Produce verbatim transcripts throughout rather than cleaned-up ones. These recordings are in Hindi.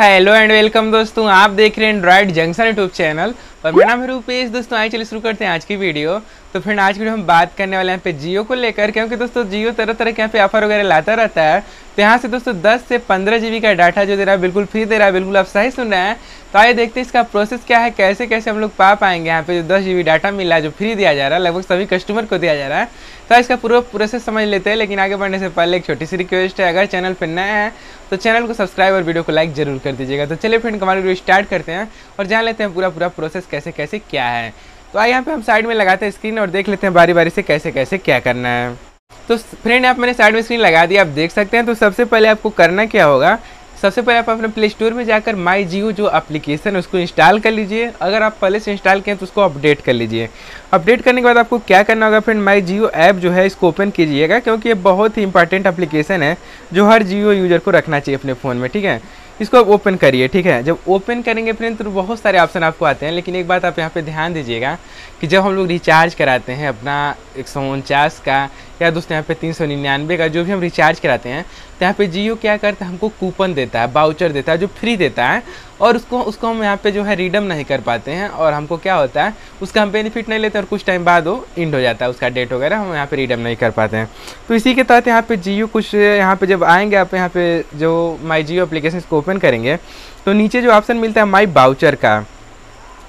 हेलो एंड वेलकम दोस्तों, आप देख रहे हैं एंड्रॉइड जंक्शन यूट्यूब चैनल और मेरा नाम है रूपेश। दोस्तों आइए चलिए शुरू करते हैं आज की वीडियो। तो फ्रेंड आज की वीडियो हम बात करने वाले हैं यहाँ पे जियो को लेकर, क्योंकि दोस्तों जियो तरह तरह के यहाँ पे ऑफर वगैरह लाता रहता है। तो यहाँ से दोस्तों दस से पंद्रह जीबी का डाटा जो दे रहा है बिल्कुल फ्री दे रहा है, बिल्कुल आप सही सुन रहे हैं। तो आइए देखते हैं इसका प्रोसेस क्या है, कैसे कैसे हम लोग पा पाएंगे यहाँ पे जो दस जीबी डाटा मिला है जो फ्री दिया जा रहा है, लगभग सभी कस्टमर को दिया जा रहा है। तो इसका पूरा प्रोसेस समझ लेते हैं, लेकिन आगे बढ़ने से पहले एक छोटी सी रिक्वेस्ट है, अगर चैनल पर नया है तो चैनल को सब्सक्राइब और वीडियो को लाइक जरूर कर दीजिएगा। तो चलिए फ्रेंड हमारी वीडियो स्टार्ट करते हैं और जान लेते हैं पूरा पूरा प्रोसेस कैसे कैसे क्या है। तो आइए यहाँ पे हम साइड में लगाते हैं स्क्रीन और देख लेते हैं बारी बारी से कैसे कैसे क्या करना है। तो फ्रेंड आप मैंने साइड में स्क्रीन लगा दी, आप देख सकते हैं। तो सबसे पहले आपको करना क्या होगा, सबसे पहले आप अपने प्ले स्टोर में जाकर माई जियो जो एप्लीकेशन है उसको इंस्टॉल कर लीजिए। अगर आप पहले से इंस्टॉल करें तो उसको अपडेट कर लीजिए। अपडेट करने के बाद आपको क्या करना होगा फ्रेंड, माई जियो ऐप जो है इसको ओपन कीजिएगा, क्योंकि ये बहुत ही इंपॉर्टेंट एप्लीकेशन है जो हर जियो यूज़र को रखना चाहिए अपने फ़ोन में, ठीक है। इसको आप ओपन करिए, ठीक है। जब ओपन करेंगे फ्रेंड तो बहुत सारे ऑप्शन आपको आते हैं, लेकिन एक बात आप यहाँ पे ध्यान दीजिएगा कि जब हम लोग रिचार्ज कराते हैं अपना एक सौ उनचास का या दोस्तों यहाँ पे तीन सौ निन्यानवे का जो भी हम रिचार्ज कराते हैं, तो यहाँ पे जियो क्या करता है हमको कूपन देता है, वाउचर देता है जो फ्री देता है, और उसको उसको हम यहाँ पे जो है रिडम नहीं कर पाते हैं और हमको क्या होता है उसका हम बेनिफिट नहीं लेते और कुछ टाइम बाद वो इंड हो जाता है, उसका डेट वगैरह हम यहाँ पे रिडम नहीं कर पाते हैं। तो इसी के तहत यहाँ पे जियो कुछ यहाँ पे जब आएंगे आप यहाँ पे जो माई जियो एप्लीकेशन इसको ओपन करेंगे तो नीचे जो ऑप्शन मिलता है माई वाउचर का,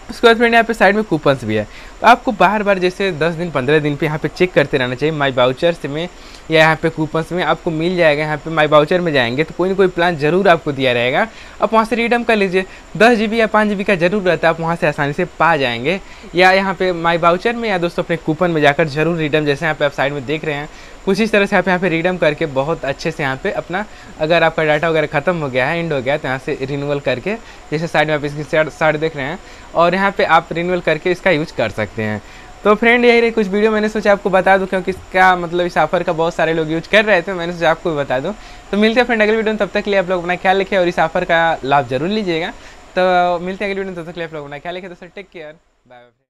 उसके बाद फ्रेंड यहाँ पे साइड में कूपन्स भी है। तो आपको बार बार जैसे दस दिन पंद्रह दिन पे यहाँ पे चेक करते रहना चाहिए माई वाउचर्स में या यहाँ पे कूपन्स में आपको मिल जाएगा। यहाँ पे माई वाउचर में जाएंगे तो कोई ना कोई प्लान ज़रूर आपको दिया रहेगा, आप वहाँ से रिडम कर लीजिए। दस जी बी या पाँच जी बी का जरूर रहता है, आप वहाँ से आसानी से पा जाएंगे, या यहाँ पे माई वाउचर में या दोस्तों अपने कूपन में जाकर जरूर रिडम, जैसे यहाँ पे आप साइड में देख रहे हैं कुछ इस तरह से आप यहाँ पे रिडम करके बहुत अच्छे से यहाँ पे अपना, अगर आपका डाटा वगैरह ख़त्म हो गया है एंड हो गया तो यहाँ से रिन्यूअल करके, जैसे साइड में आप इसकी साइड देख रहे हैं, और यहाँ पे आप रिन्यूअल करके इसका यूज़ कर सकते हैं। तो फ्रेंड यही रही कुछ वीडियो, मैंने सोचा आपको बता दूं, क्योंकि इसका मतलब इस ऑफर का बहुत सारे लोग यूज कर रहे थे, मैंने सोचा आपको भी बता दूं। तो मिलते हैं फ्रेंड अगली वीडियो में, तब तक के लिए आप लोग अपना ख्याल रखिए और इस ऑफर का लाभ जरूर लीजिएगा। तो मिलते हैं अगली वीडियो में, तब तक के लिए आप लोग अपना ख्याल रखिए। तो सर टेक केयर, बाय।